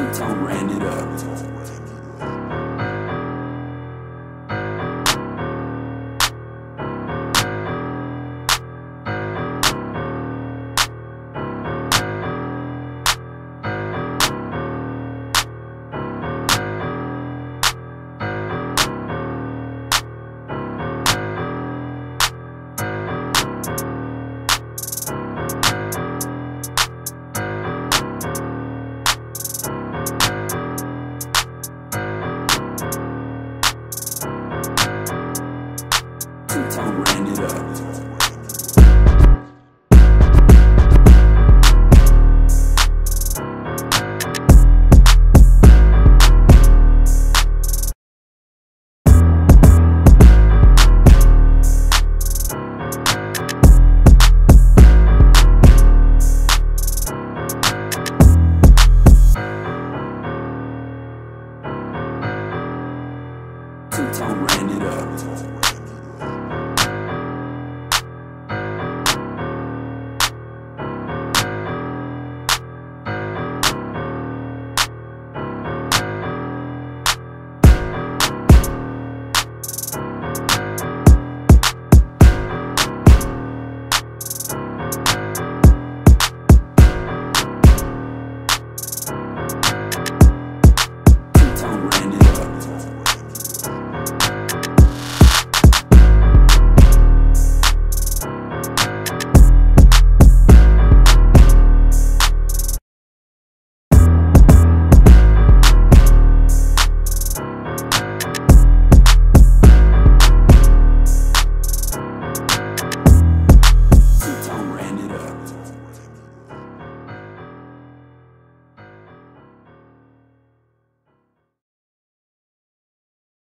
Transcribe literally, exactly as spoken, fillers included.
two tone ran it up.